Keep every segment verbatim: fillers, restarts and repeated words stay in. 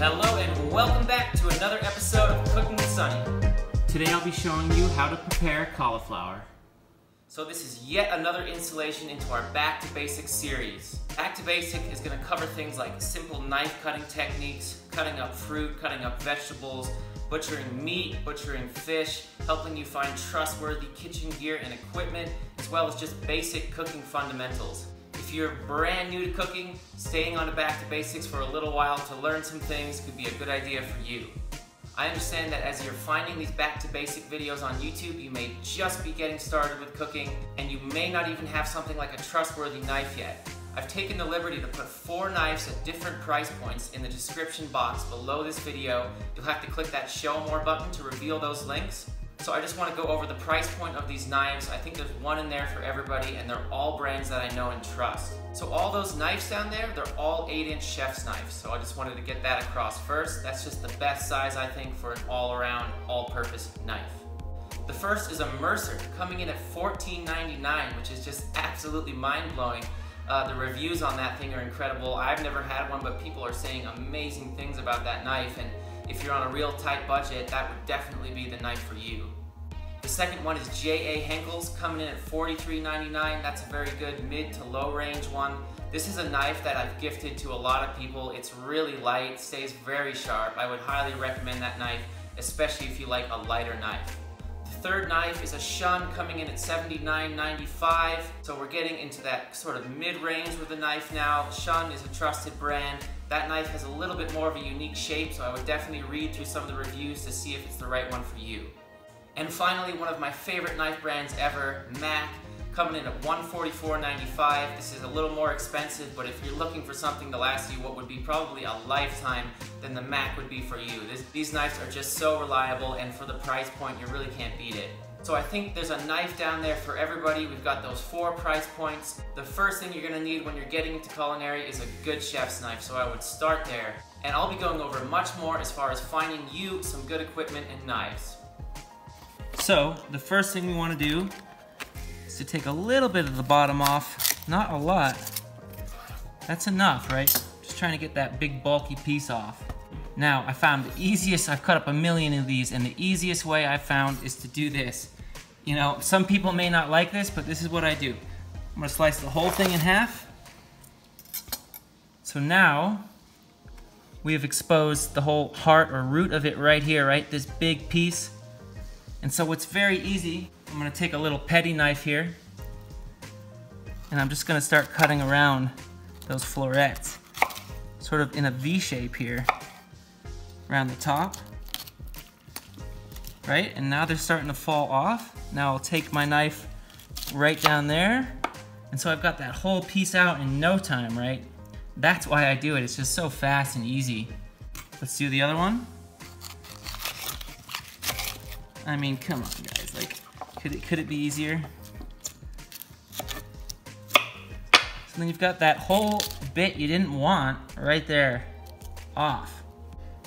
Hello and welcome back to another episode of Cooking with Sunny. Today I'll be showing you how to prepare cauliflower. So this is yet another installation into our Back to Basics series. Back to Basic is going to cover things like simple knife cutting techniques, cutting up fruit, cutting up vegetables, butchering meat, butchering fish, helping you find trustworthy kitchen gear and equipment, as well as just basic cooking fundamentals. If you're brand new to cooking, staying on to Back to Basics for a little while to learn some things could be a good idea for you. I understand that as you're finding these Back to Basic videos on YouTube, you may just be getting started with cooking, and you may not even have something like a trustworthy knife yet. I've taken the liberty to put four knives at different price points in the description box below this video. You'll have to click that Show More button to reveal those links. So I just want to go over the price point of these knives. I think there's one in there for everybody, and they're all brands that I know and trust. So all those knives down there, they're all eight inch chef's knives. So I just wanted to get that across first. That's just the best size, I think, for an all-around, all-purpose knife. The first is a Mercer, coming in at fourteen ninety-nine, which is just absolutely mind-blowing. Uh, the reviews on that thing are incredible. I've never had one, but people are saying amazing things about that knife, and if you're on a real tight budget, that would definitely be the knife for you. The second one is J A Henckels, coming in at forty-three ninety-nine. That's a very good mid to low range one. This is a knife that I've gifted to a lot of people. It's really light, stays very sharp. I would highly recommend that knife, especially if you like a lighter knife. The third knife is a Shun, coming in at seventy-nine ninety-five. So we're getting into that sort of mid-range with the knife now. Shun is a trusted brand. That knife has a little bit more of a unique shape, so I would definitely read through some of the reviews to see if it's the right one for you. And finally, one of my favorite knife brands ever, M A C, coming in at one forty-four ninety-five. This is a little more expensive, but if you're looking for something to last you what would be probably a lifetime, then the M A C would be for you. This, these knives are just so reliable, and for the price point, you really can't beat it. So I think there's a knife down there for everybody. We've got those four price points. The first thing you're gonna need when you're getting into culinary is a good chef's knife, so I would start there. And I'll be going over much more as far as finding you some good equipment and knives. So the first thing we wanna do is to take a little bit of the bottom off, not a lot. That's enough, right? Just trying to get that big bulky piece off. Now, I found the easiest, I've cut up a million of these, and the easiest way I found is to do this. You know, some people may not like this, but this is what I do. I'm gonna slice the whole thing in half. So now, we have exposed the whole heart or root of it right here, right? This big piece. And so it's very easy. I'm gonna take a little petty knife here, and I'm just gonna start cutting around those florets, sort of in a V shape here, around the top, right? And now they're starting to fall off. Now I'll take my knife right down there, and so I've got that whole piece out in no time, right? That's why I do it, it's just so fast and easy. Let's do the other one. I mean, come on guys, like, could it, could it be easier? So then you've got that whole bit you didn't want right there, off.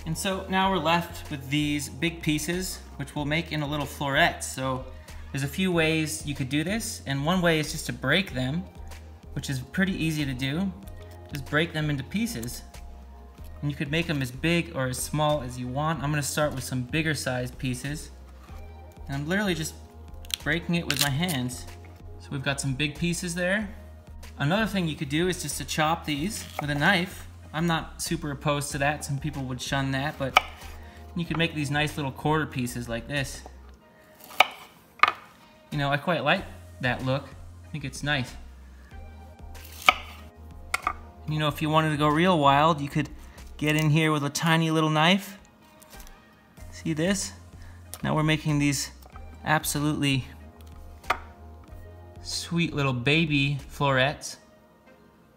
And so now we're left with these big pieces, which we'll make into little florets. So there's a few ways you could do this, and one way is just to break them, which is pretty easy to do. Just break them into pieces, and you could make them as big or as small as you want. I'm gonna start with some bigger sized pieces, and I'm literally just breaking it with my hands. So we've got some big pieces there. Another thing you could do is just to chop these with a knife. I'm not super opposed to that. Some people would shun that, but you could make these nice little quarter pieces like this. You know, I quite like that look. I think it's nice. You know, if you wanted to go real wild, you could get in here with a tiny little knife. See this? Now we're making these absolutely sweet little baby florets.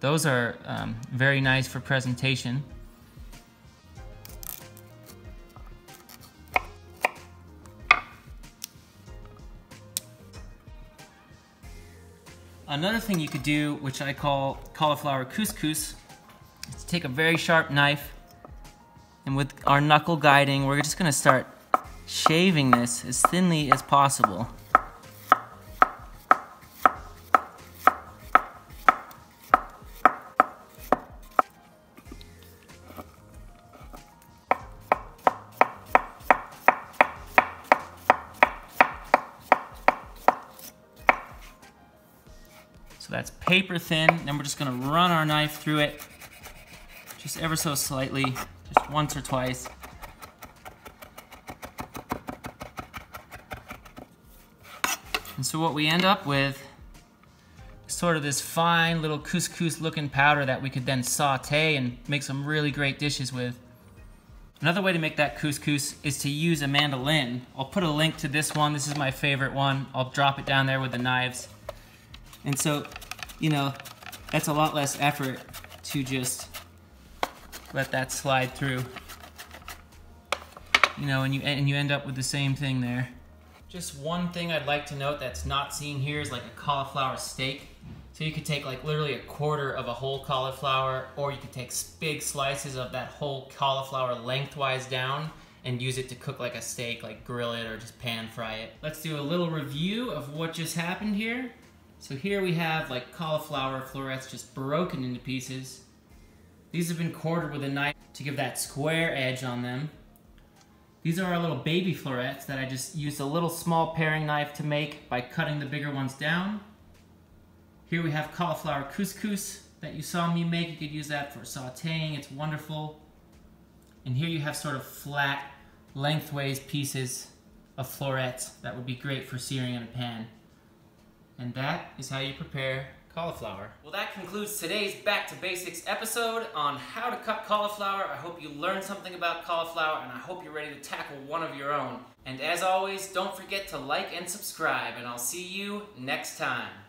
Those are um, very nice for presentation. Another thing you could do, which I call cauliflower couscous, is to take a very sharp knife, and with our knuckle guiding, we're just gonna start shaving this as thinly as possible. paper thin, then we're just gonna run our knife through it, just ever so slightly, just once or twice. And so what we end up with is sort of this fine little couscous looking powder that we could then saute and make some really great dishes with. Another way to make that couscous is to use a mandolin. I'll put a link to this one. This is my favorite one. I'll drop it down there with the knives. And so, you know, that's a lot less effort to just let that slide through. You know, and you, and you end up with the same thing there. Just one thing I'd like to note that's not seen here is like a cauliflower steak. So you could take like literally a quarter of a whole cauliflower, or you could take big slices of that whole cauliflower lengthwise down and use it to cook like a steak, like grill it or just pan fry it. Let's do a little review of what just happened here. So here we have like cauliflower florets just broken into pieces. These have been quartered with a knife to give that square edge on them. These are our little baby florets that I just used a little small paring knife to make by cutting the bigger ones down. Here we have cauliflower couscous that you saw me make. You could use that for sauteing, it's wonderful. And here you have sort of flat, lengthways pieces of florets that would be great for searing in a pan. And that is how you prepare cauliflower. Well, that concludes today's Back to Basics episode on how to cut cauliflower. I hope you learned something about cauliflower, and I hope you're ready to tackle one of your own. And as always, don't forget to like and subscribe, and I'll see you next time.